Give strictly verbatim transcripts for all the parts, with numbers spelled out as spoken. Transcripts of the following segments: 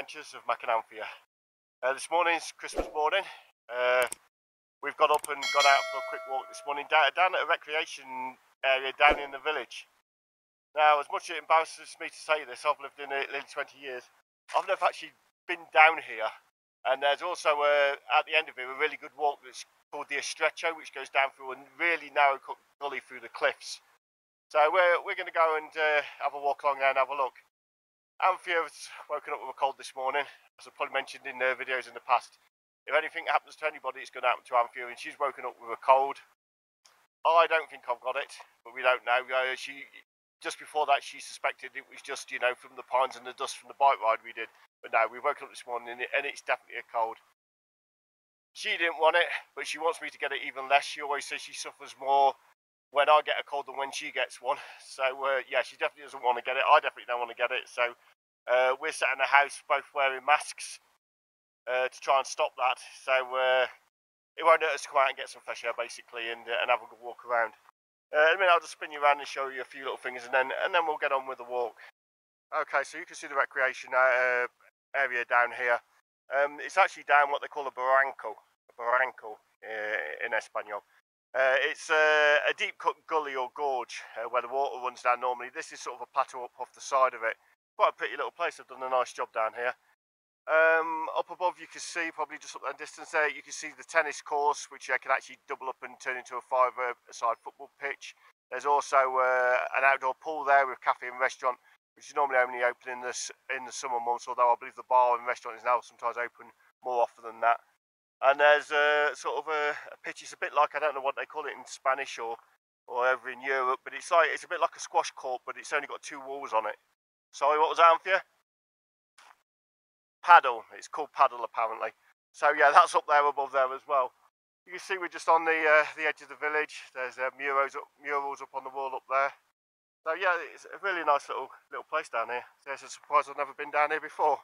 adventures of Mac and Anthea. Uh, this morning's Christmas morning. Uh, we've got up and got out for a quick walk this morning down, down at a recreation area down in the village. Now, as much as it embarrasses me to say this, I've lived in it nearly twenty years. I've never actually been down here. And there's also, a, at the end of it, a really good walk that's called the Estrecho, which goes down through a really narrow gully through the cliffs. So we're, we're going to go and uh, have a walk along there and have a look. Anthea's woken up with a cold this morning, as I probably mentioned in the videos in the past. If anything happens to anybody, it's going to happen to Anthea, and she's woken up with a cold. I don't think I've got it, but we don't know. Uh, she, just before that, she suspected it was just, you know, from the pines and the dust from the bike ride we did. But no, we woke up this morning, and it's definitely a cold. She didn't want it, but she wants me to get it even less. She always says she suffers more when I get a cold than when she gets one. So, uh, yeah, she definitely doesn't want to get it. I definitely don't want to get it. So uh, we're sat in the house both wearing masks uh, to try and stop that. So uh, it won't hurt us to come out and get some fresh air, basically, and, uh, and have a good walk around. Uh, in a minute, I'll just spin you around and show you a few little things, and then, and then we'll get on with the walk. Okay, so you can see the recreation uh, area down here. Um, it's actually down what they call a barranco, a barranco uh, in Español. Uh, it's a, a deep cut gully or gorge uh, where the water runs down normally. This is sort of a plateau up off the side of it. Quite a pretty little place. I've done a nice job down here. Um, up above you can see, probably just up that distance there, you can see the tennis course, which uh, can actually double up and turn into a five-a-side football pitch. There's also uh, an outdoor pool there with cafe and restaurant, which is normally only open in the, in the summer months, although I believe the bar and restaurant is now sometimes open more often than that. And there's a sort of a, a pitch. It's a bit like, I don't know what they call it in Spanish or or over in Europe, but it's like it's a bit like a squash court, but it's only got two walls on it. Sorry, what was that, Anthea? Paddle. It's called paddle apparently. So yeah, that's up there above there as well. You can see we're just on the uh, the edge of the village. There's uh, murals up, murals up on the wall up there. So yeah, it's a really nice little little place down here. So it's a surprise I've never been down here before.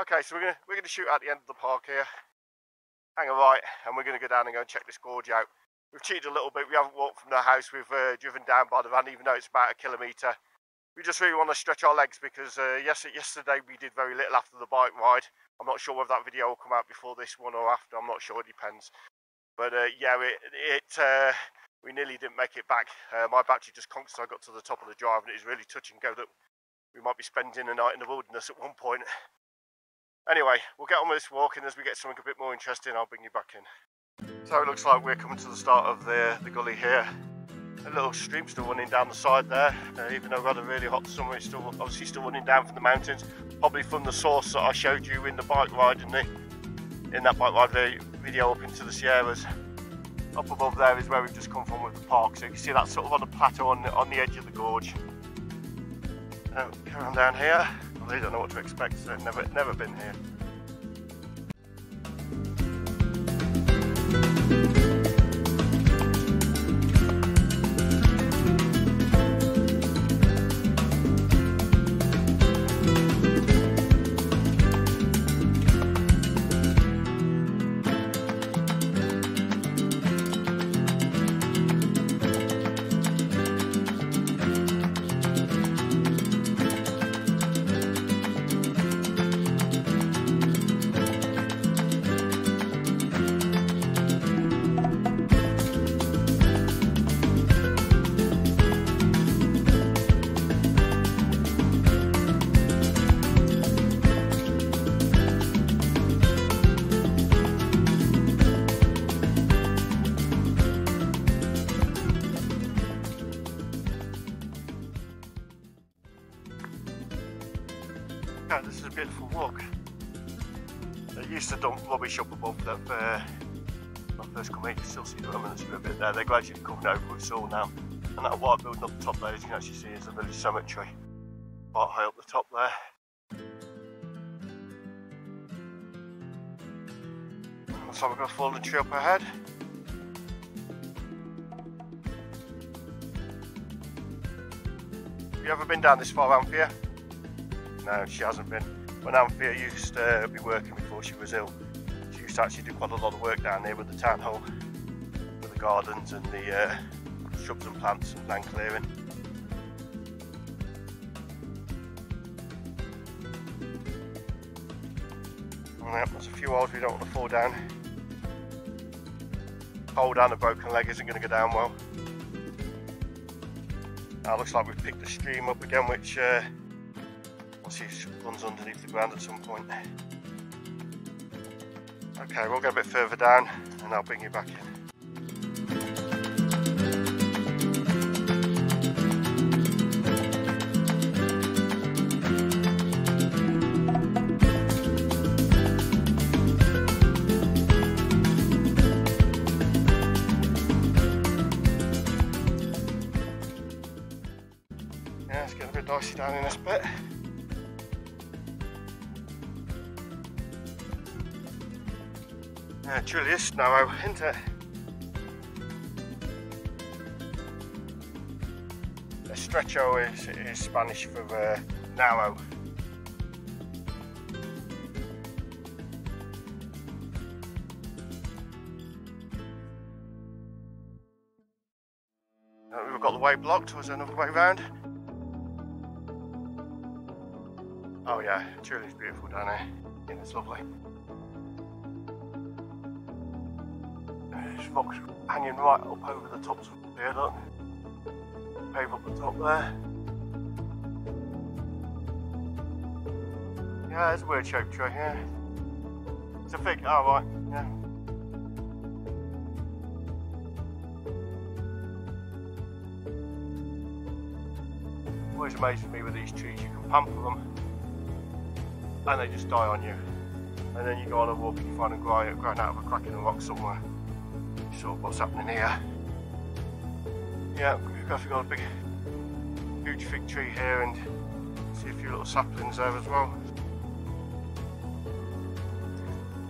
Okay, so we're gonna we're gonna shoot out the end of the park here. Hang a right, and we're going to go down and go and check this gorge out. We've cheated a little bit. We haven't walked from the house. We've uh, driven down by the van, even though it's about a kilometre. We just really want to stretch our legs because uh, yes, yesterday we did very little after the bike ride. I'm not sure whether that video will come out before this one or after. I'm not sure. It depends. But uh, yeah, it, it uh, we nearly didn't make it back. Uh, my battery just conked as I got to the top of the drive, and it was really touch and go that we might be spending a night in the wilderness at one point. Anyway, we'll get on with this walk, and as we get something a bit more interesting, I'll bring you back in. So it looks like we're coming to the start of the, the gully here. A little stream still running down the side there. Uh, even though we've had a really hot summer, it's still obviously still running down from the mountains. Probably from the source that I showed you in the bike ride, in, the, in that bike ride video up into the Sierras. Up above there is where we've just come from with the park. So you can see that's sort of on a plateau on the, on the edge of the gorge. Now, come on down here. They don't know what to expect, so they've never, never been here. This is a beautiful walk. They used to dump rubbish up above that. Uh, when I first come here, you can still see the remnants of a bit there. They're gradually coming over us all now. And that white building up the top there, as you can actually see, is the village cemetery. Quite high up the top there. Looks like we've got a fallen tree up ahead. Have you ever been down this far, Anthea? No, she hasn't been. When Anthea used to uh, be working before she was ill, she used to actually do quite a lot of work down here with the town hall, with the gardens and the uh, shrubs and plants and land clearing. on that. There's a few holes we don't want to fall down. Hold on, a broken leg isn't going to go down well. Now looks like we've picked the stream up again, which uh, we'll see if it runs underneath the ground at some point. Okay, we'll go a bit further down and I'll bring you back in. Down in this bit. Yeah, truly is narrow, isn't it? Estrecho is, is Spanish for uh, narrow. Now we've got the way blocked, was there another way round? Oh yeah, truly is beautiful down here. Yeah, it's lovely. There's rocks hanging right up over the tops of the pier, look. Pave up the top there. Yeah, there's a weird shaped tree here. Yeah. It's a fig, oh right, yeah. Always amazes me with these trees, you can pamper them. And they just die on you. And then you go on a walk and you find them growing out of a crack in a rock somewhere. You sort of what's happening here. Yeah, we've got, we've got a big, huge fig tree here and see a few little saplings there as well.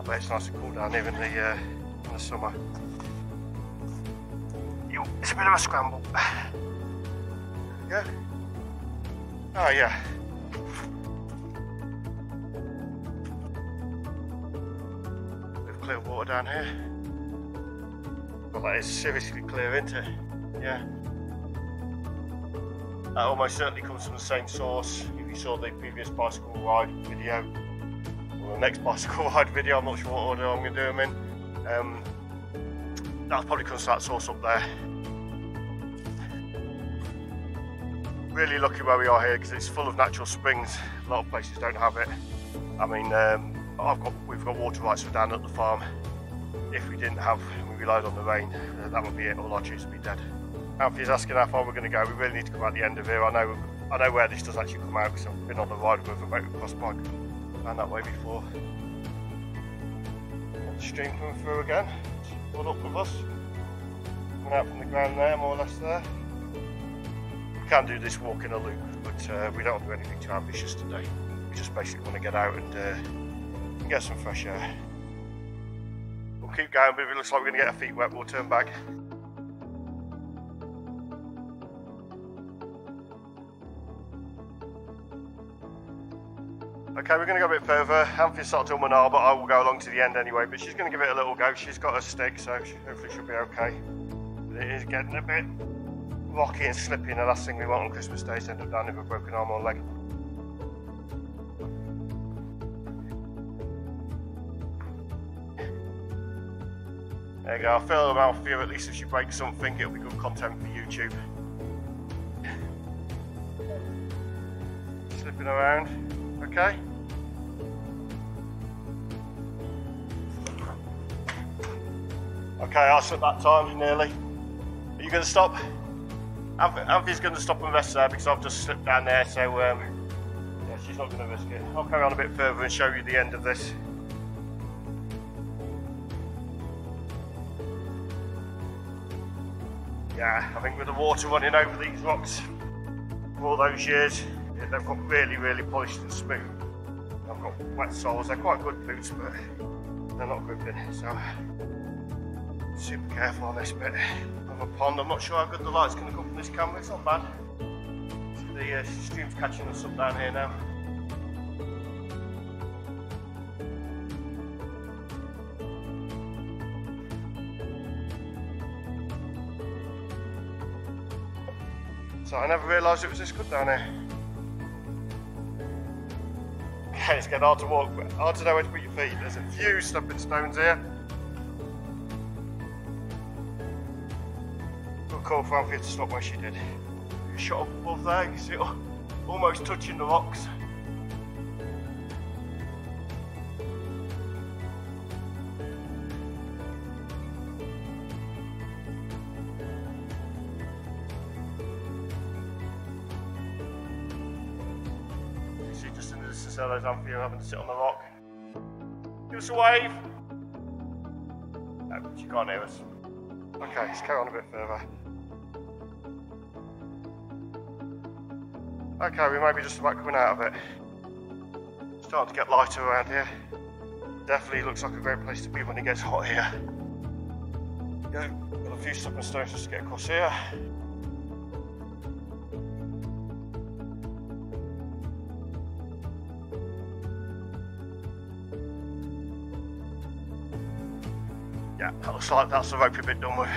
I bet it's nice and cool down here in the, uh, in the summer. Yo, it's a bit of a scramble. Yeah. Oh yeah. Clear water down here. Well, that is seriously clear, isn't it? Yeah. That almost certainly comes from the same source. If you saw the previous bicycle ride video, or the next bicycle ride video, I'm not sure what order I'm going to do them in. Um, that probably comes from that source up there. Really lucky where we are here because it's full of natural springs. A lot of places don't have it. I mean. Um, I've got, we've got water rights for down at the farm. If we didn't have, we relied on the rain, uh, that would be it. All our trees would be dead. Anthea's asking how far we're going to go. We really need to come out the end of here. I know, I know where this does actually come out because I've been on the ride with a motor cross bike and that way before. Got the stream coming through again. It's all up with us. Coming out from the ground there, more or less there. We can do this walk in a loop, but uh, we don't want to do anything too ambitious today. We just basically want to get out and. Uh, Get some fresh air. We'll keep going, but if it looks like we're going to get our feet wet, we'll turn back. Okay, we're going to go a bit further. Anthea's started to maneuver, but I will go along to the end anyway. But she's going to give it a little go. She's got a stick, so hopefully she'll be okay. But it is getting a bit rocky and slippy, and the last thing we want on Christmas Day is end up down with a broken arm or leg. There you go, I'll fill them out for you, at least if she breaks something, it'll be good content for YouTube. Slipping around, okay? Okay, I slipped that time, nearly. Are you going to stop? Anthea's going to stop and rest there because I've just slipped down there, so um, yeah, she's not going to risk it. I'll carry on a bit further and show you the end of this. Yeah, I think with the water running over these rocks for all those years, yeah, they've got really, really polished and smooth. I've got wet soles, they're quite good boots, but they're not gripping, so super careful on this bit of a pond. I'm not sure how good the light's going to come from this camera, it's not bad. So the uh, stream's catching us up down here now. So I never realised it was this good down here. Yeah, it's getting hard to walk, but hard to know where to put your feet. There's a few stepping stones here. Good call for Anthea to stop where she did. Shot up above there, you can see it almost touching the rocks. So those Anthea having to sit on the rock. Give us a wave! No, she can't hear us. Okay, let's carry on a bit further. Okay, we may be just about coming out of it. It's starting to get lighter around here. Definitely looks like a great place to be when it gets hot here. Yeah, got a few stepping stones just to get across here. Yeah, that looks like that's the ropey bit done with.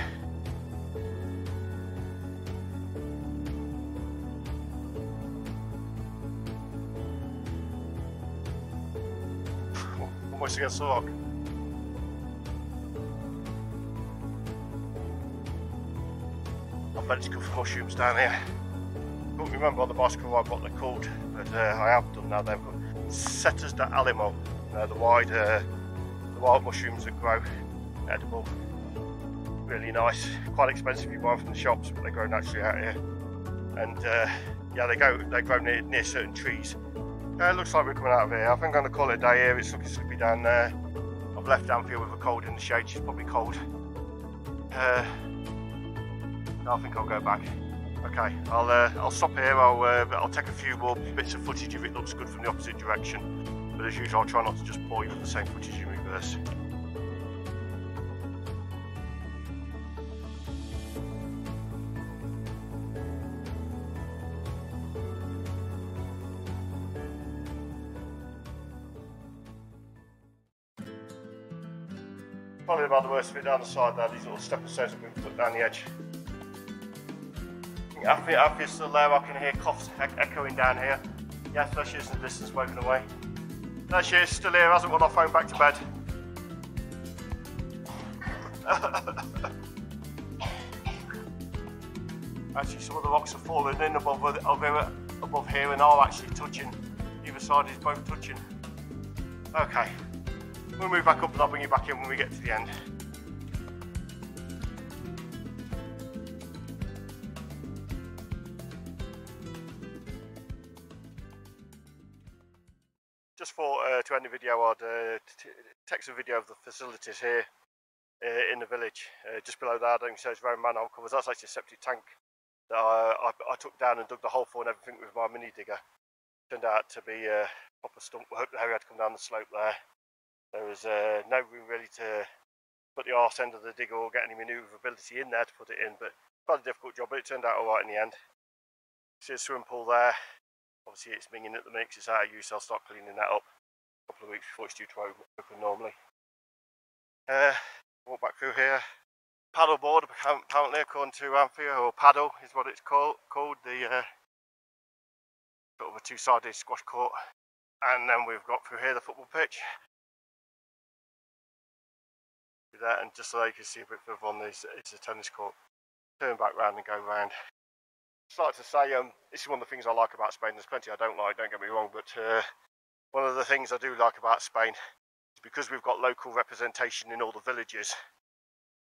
Almost against the rock. I bet it's good for mushrooms down here. I don't remember on the bicycle ride what they're called, but uh, I have done that. They've got Seta de Alamo, you know, the wide, uh, the wild mushrooms that grow. Edible, really nice, quite expensive if you buy them from the shops, but they grow naturally out here. And uh, yeah, they go they grow near, near certain trees. Uh, it looks like we're coming out of here. I think I'm going to call it a day here. It's looking slippy down there. I've left Anthea with a cold in the shade. She's probably cold. Uh, I think I'll go back. Okay, I'll uh, I'll stop here. I'll uh, I'll take a few more bits of footage if it looks good from the opposite direction. But as usual, I'll try not to just bore you with the same footage in reverse. Probably about the worst of it down the side there, these little stepping stones have been put down the edge. Anthea's still there, I can hear coughs echoing down here. Yeah, there she is in the distance, waving away. There she is, still here, hasn't won our phone back to bed. Actually, some of the rocks are falling in above, above here and are actually touching. Either side is both touching. Okay. We'll move back up and I'll bring you back in when we get to the end. Just thought uh, to end the video, I'd uh, take some video of the facilities here uh, in the village. Uh, just below there, I don't think so, it's round manhole covers. That's actually a septic tank that I, I, I took down and dug the hole for and everything with my mini digger. Turned out to be uh, proper stump work there. We had to come down the slope there. There was uh, no room really to put the arse end of the digger or get any manoeuvrability in there to put it in, but quite a difficult job, but it turned out all right in the end. See a swimming pool there. Obviously it's minging at the mix, it's out of use, I'll start cleaning that up a couple of weeks before it's due to open normally. Uh, walk back through here. Paddle board, apparently, according to Anthea, or paddle is what it's called, called the uh, sort of a two-sided squash court. And then we've got through here the football pitch. There, and just so they can see a bit further on, this it's a tennis court. Turn back round and go round. Just like to say, um, this is one of the things I like about Spain. There's plenty I don't like, don't get me wrong, but uh, one of the things I do like about Spain is because we've got local representation in all the villages,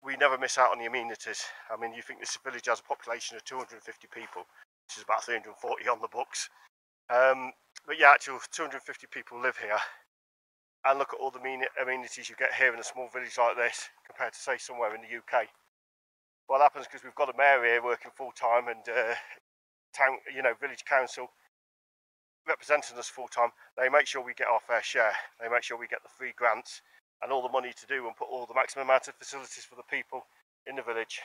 we never miss out on the amenities. I mean, you think this village has a population of two hundred fifty people, which is about three hundred forty on the books. Um, but yeah, actually two hundred fifty people live here. And look at all the amenities you get here in a small village like this compared to, say, somewhere in the U K. Well, that happens because we've got a mayor here working full-time and uh, town, you know, village council representing us full-time. They make sure we get our fair share. They make sure we get the free grants and all the money to do and put all the maximum amount of facilities for the people in the village.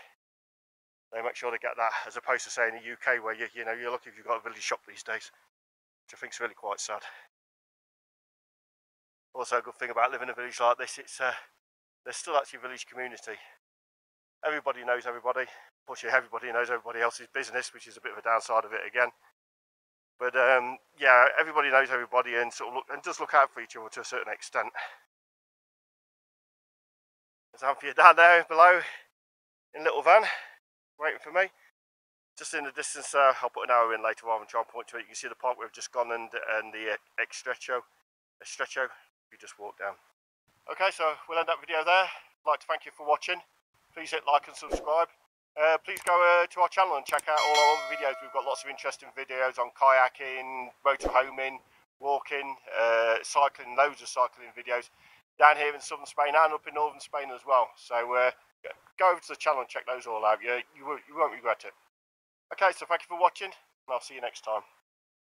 They make sure they get that, as opposed to, say, in the U K where, you, you know, you're lucky if you've got a village shop these days, which I think is really quite sad. Also, a good thing about living in a village like this, it's uh, there's still actually a village community. Everybody knows everybody. Unfortunately, everybody knows everybody else's business, which is a bit of a downside of it again. But um, yeah, everybody knows everybody and sort of look, and does look out for each other to a certain extent. There's Anthea down there below in little van, waiting for me. Just in the distance there, uh, I'll put an arrow in later on and try and point to it. You can see the point we've just gone and, and the uh, Estrecho, Estrecho, you just walk down. Okay, so we'll end that video there. I'd like to thank you for watching. Please hit like and subscribe. Uh, please go uh, to our channel and check out all our other videos. We've got lots of interesting videos on kayaking, motorhoming, walking, uh, cycling, loads of cycling videos down here in southern Spain and up in northern Spain as well. So uh, go over to the channel and check those all out. You, you, won't, you won't regret it. Okay, so thank you for watching and I'll see you next time.